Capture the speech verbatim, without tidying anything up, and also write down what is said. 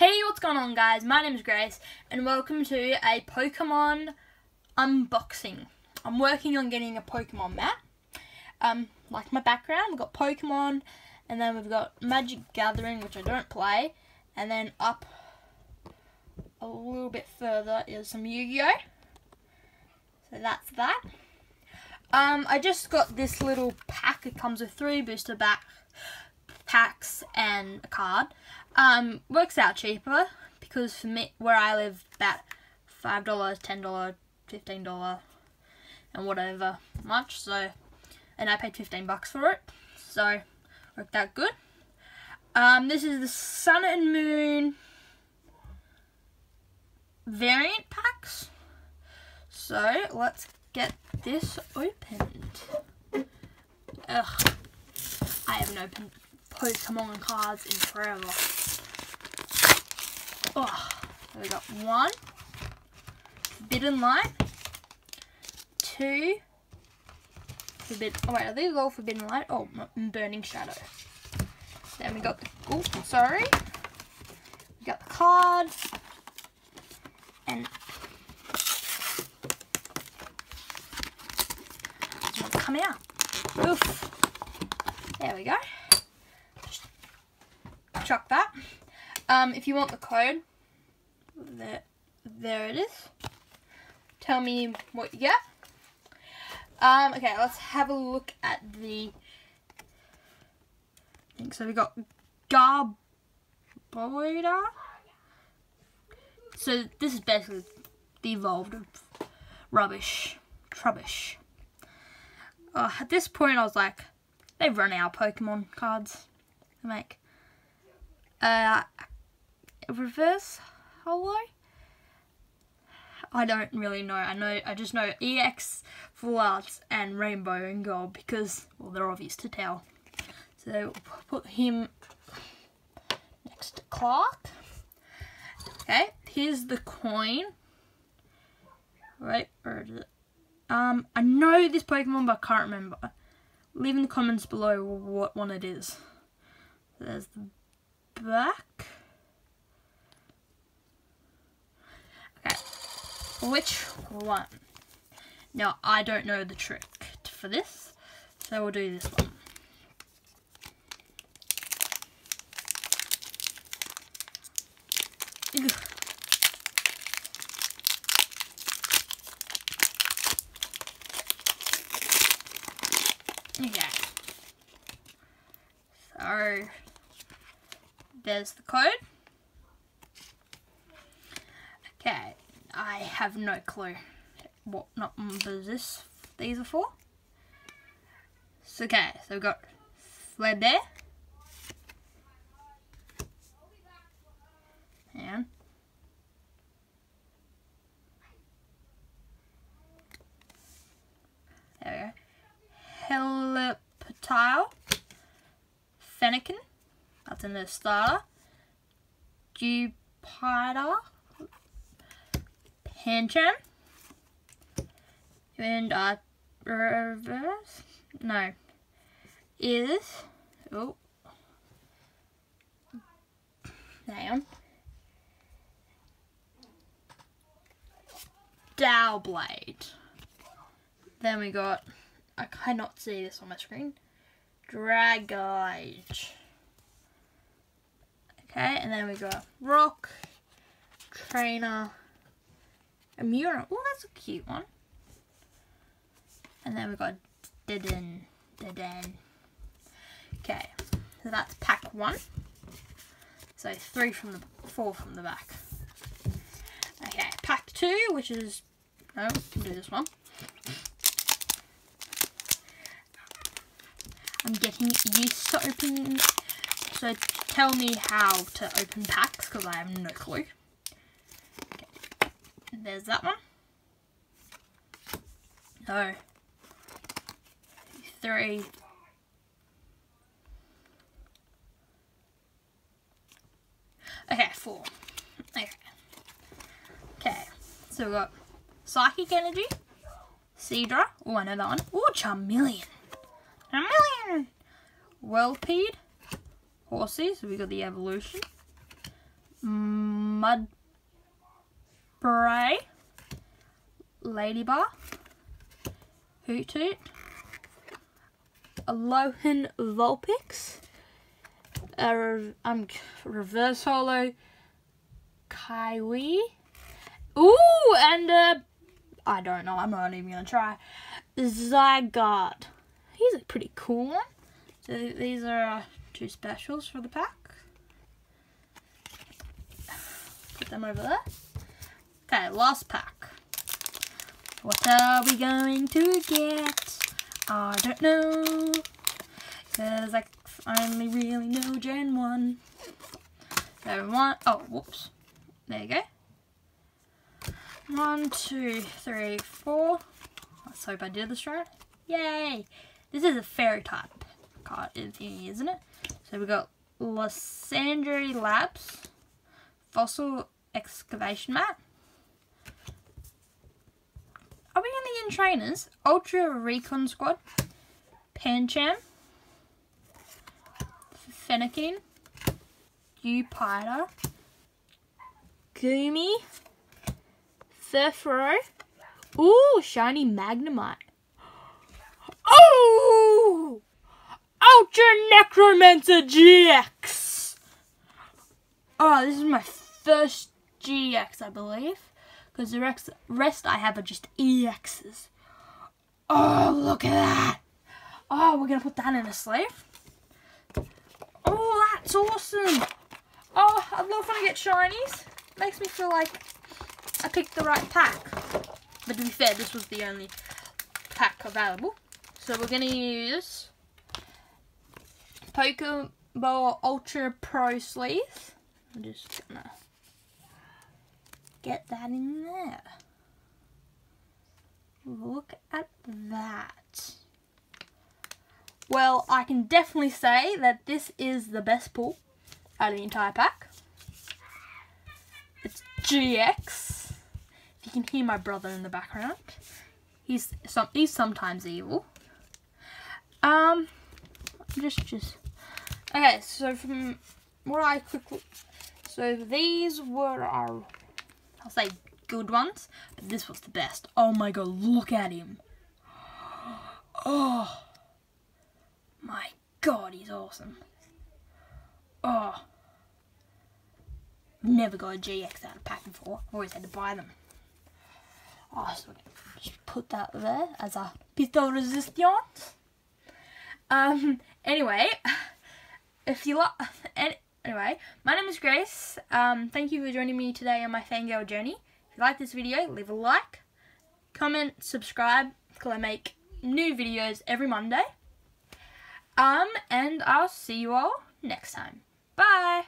Hey, what's going on, guys? My name is Grace, and welcome to a Pokemon unboxing. I'm working on getting a Pokemon mat. Um, like my background, we've got Pokemon, and then we've got Magic Gathering, which I don't play, and then up a little bit further is some Yu-Gi-Oh. So that's that. Um, I just got this little pack. It comes with three booster back packs and a card. Um, works out cheaper because for me, where I live, about five dollars, ten dollars, fifteen dollars and whatever much, so, and I paid fifteen bucks for it, so worked out good. Um, this is the Sun and Moon variant packs, so let's get this opened. Ugh, I haven't opened Pokemon cards in forever. Oh, we got one, Forbidden Light, two, Forbidden, oh wait, are these all Forbidden Light? Oh, Burning Shadow. Then we got the, oh, sorry. We got the card, and it's not coming out. Oof. There we go. Chuck that. Um, if you want the code, there, there it is. Tell me what you get. Um, okay, let's have a look at the thing. So we got Garbodor. So this is basically the evolved rubbish, Trubbish. Uh, at this point, I was like, they've run out of Pokemon cards to make. Uh, Reverse Holo? I don't really know. I know. I just know E X, Full Arts, and Rainbow and Gold because, well, they're obvious to tell. So we'll put him next to Clark. Okay, here's the coin. Right, where is it? Um, I know this Pokemon, but I can't remember. Leave in the comments below what one it is. So there's the back. Okay, which one? Now I don't know the trick for this, so we'll do this one. Ugh. Okay, so there's the code. Okay, I have no clue what numbers this these are for. So, okay, so we've got Lysandre, and there we go. Heliptile, Fennekin. That's in the starter. Jupiter, Handjam, and uh, reverse. No, is oh, hang on. Dowblade. Then we got, I cannot see this on my screen. Dragage. Okay, and then we got Rock, Trainer, Amira. Oh, that's a cute one. And then we got Dedan, Dedan. Okay, so that's pack one. So three from the, four from the back. Okay, pack two, which is, no, we can do this one. I'm getting used to opening, so tell me how to open packs because I have no clue. Okay. There's that one. No. Three. Okay, four. Okay. Okay. So we've got Psychic Energy, Seedra. Oh, I know that one. Oh, Charmeleon. Charmeleon. Whirlpeed. Horsey, so we got the evolution. Mud Bray, Ladybar, Hoot Toot, a Lohan Vulpix, a re um, Reverse Holo Kiwi, ooh, and uh, I don't know, I'm not even going to try, Zygarde. He's a pretty cool one. So these are uh, two specials for the pack. Put them over there. Okay, last pack. What are we going to get? I don't know, because I only really know Gen one. So one, oh, whoops. There you go. One, two, three, four. Let's hope I did this right. Yay! This is a fairy type card, isn't it? So we got Lysandre Labs, Fossil Excavation Mat. Are we only in trainers? Ultra Recon Squad, Handjam, Fennekin, Jupiter, Gumi, Furfro, ooh, shiny Magnemite. Oh! Ultra Necromancer G X! Oh, this is my first G X, I believe. Because the rest I have are just E Xs. Oh, look at that! Oh, we're going to put that in a sleeve. Oh, that's awesome! Oh, I love when I get shinies. Makes me feel like I picked the right pack. But to be fair, this was the only pack available. So we're going to use Pokeball Ultra Pro sleeve. I'm just going to get that in there. Look at that. Well, I can definitely say that this is the best pull out of the entire pack. It's G X. If you can hear my brother in the background. He's, some, he's sometimes evil. Um, just, just, okay, so from what I quickly, so these were our, I'll say good ones, but this was the best. Oh my god, look at him. Oh, my god, he's awesome. Oh, never got a G X out of pack before, I've always had to buy them. Oh, so just put that there as a bit of resistance. Um, anyway, if you like, anyway, my name is Grace, um, thank you for joining me today on my fangirl journey. If you like this video, leave a like, comment, subscribe, because I make new videos every Monday, um, and I'll see you all next time. Bye!